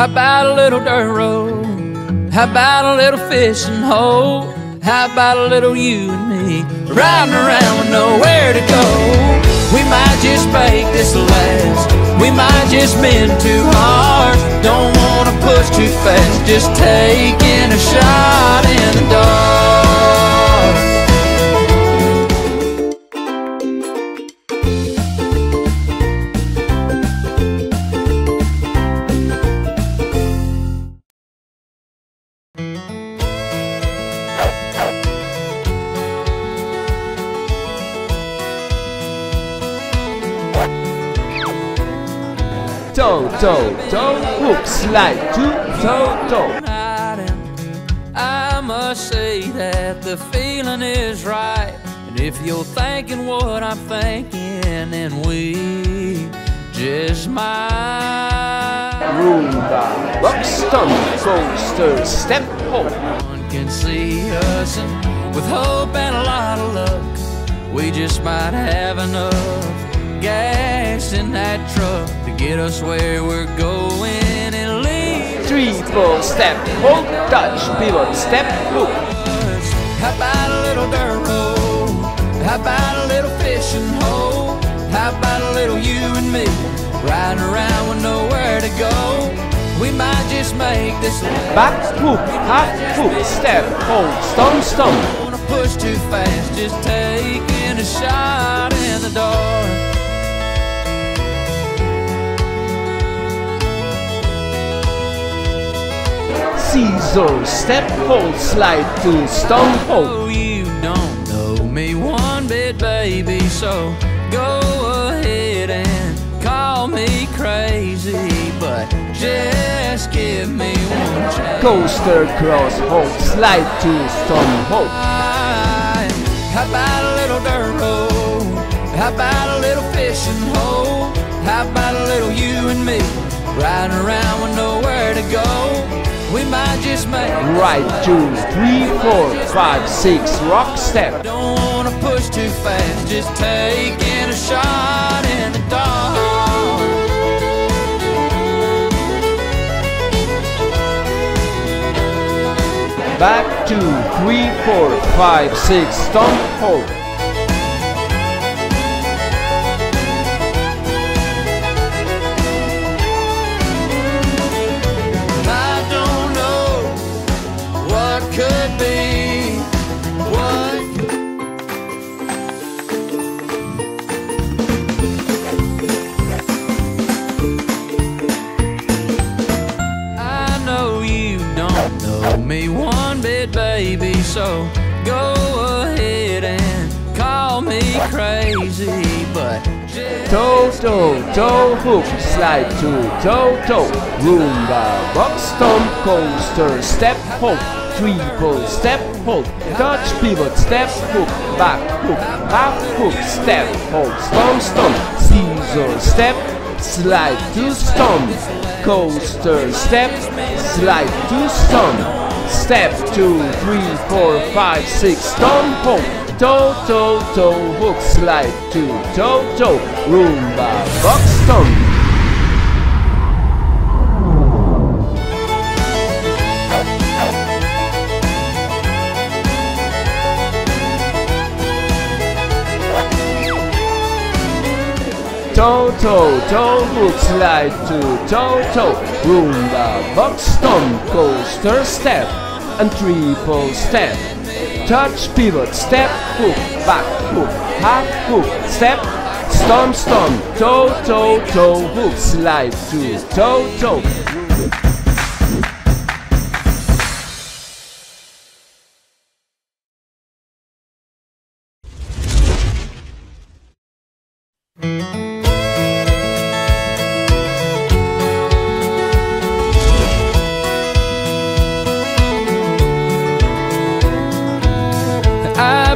How about a little dirt road? How about a little fishing hole? How about a little you and me riding around with nowhere to go? We might just make this last. We might just bend too hard. Don't wanna push too fast. Just taking a shot in the toe, toe, toe, hook, slide, two, toe, toe. I must say that the feeling is right. And if you're thinking what I'm thinking, then we just might. Roomba, rock, stomp, coaster, step, hope. One can see us, and with hope and a lot of luck, we just might have enough gas in that truck to get us where we're going and leave. 3, 4, step, hold, touch, pivot, step, hook. How about a little dirt road? How about a little fishing hole? How about a little you and me riding around with nowhere to go? We might just make this back hook, hot hook, step, hold, stomp, stomp. Don't wanna push too fast, just taking a shot in the dark. Scissor, step, hold, slide, to stomp, hold. Oh, you don't know me one bit, baby, so go ahead and call me crazy, but just give me one chance. Coaster, cross, hold, slide, to stomp, hold. How about a little dirt road? How about a little fishing hole? How about a little you and me riding around with nowhere to go? We might just make right, 2, 3, 4, 5, 6, rock, step. Don't wanna push too fast, just taking a shot in the dark. Back, 2, 3, 4, 5, 6, stomp, hold. Could be what? I know you don't know me one bit, baby, so go ahead and call me crazy, but toe, toe, toe, hook, slide, to toe, toe. Roomba, rock, stomp, coaster, step, hook. 3, 4, step, hold, touch, pivot, step, hook, back, hook, half, hook, step, hold, stomp, stomp. Scissor, step, slide, to stomp. Coaster, step, slide, to stomp. Step, 2, 3, 4, 5, 6, stomp, hold. Toe, toe, toe, hook, slide, to toe, toe. Roomba, box, stomp. Toe, toe, toe, hook, slide, to toe, toe. Roomba, box, stomp, coaster, step, and triple step. Touch, pivot, step, hook, back, hook, half, hook, step, stomp, stomp. Toe, toe, toe, hook, slide, to toe, toe.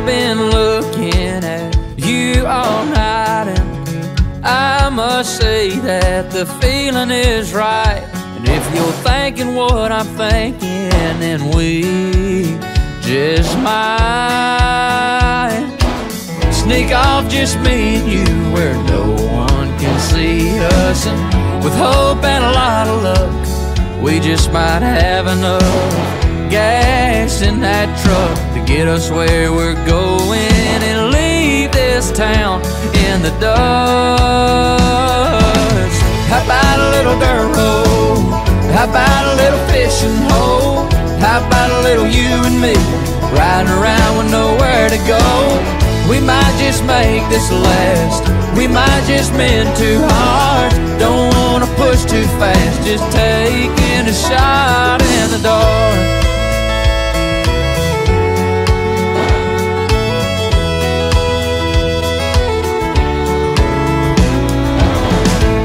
Been looking at you all night, and I must say that the feeling is right. And if you're thinking what I'm thinking, then we just might sneak off, just me and you, where no one can see us, and with hope and a lot of luck, We just might have enough gas in that truck to get us where we're going and leave this town in the dust. How about a little dirt road? How about a little fishing hole? How about a little you and me riding around with nowhere to go? We might just make this last. We might just mend too hard. Don't wanna push too fast. Just taking a shot in the dark.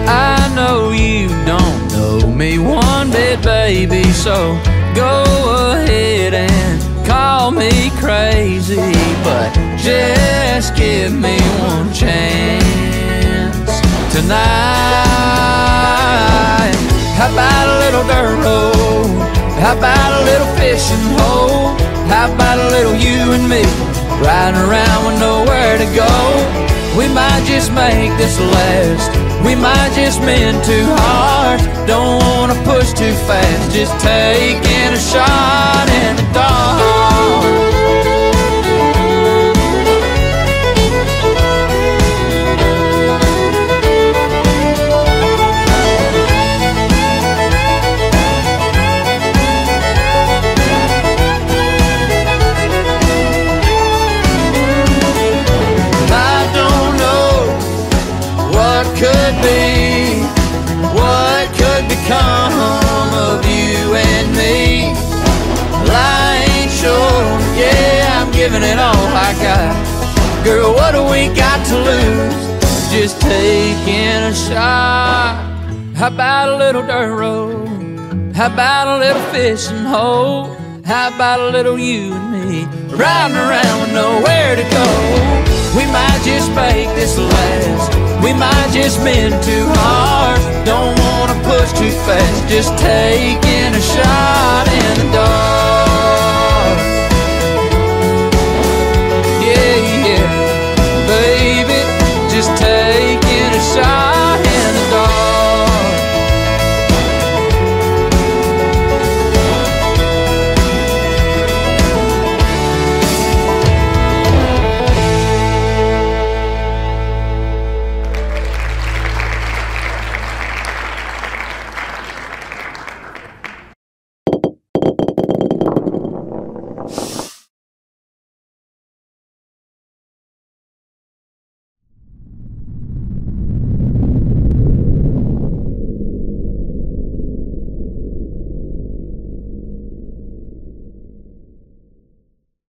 I know you don't know me one bit, baby, so go ahead and call me crazy, but just give me one chance tonight. How about a little dirt road? How about a little fishing hole? How about a little you and me riding around with nowhere to go? We might just make this last. We might just mend too hard. Don't wanna push too fast. Just taking a shot in the dark. It all I got, girl, what do we got to lose? Just taking a shot. How about a little dirt road? How about a little fishing hole? How about a little you and me riding around with nowhere to go? We might just make this last. We might just mend too hard. Don't wanna push too fast. Just taking a shot in the dark.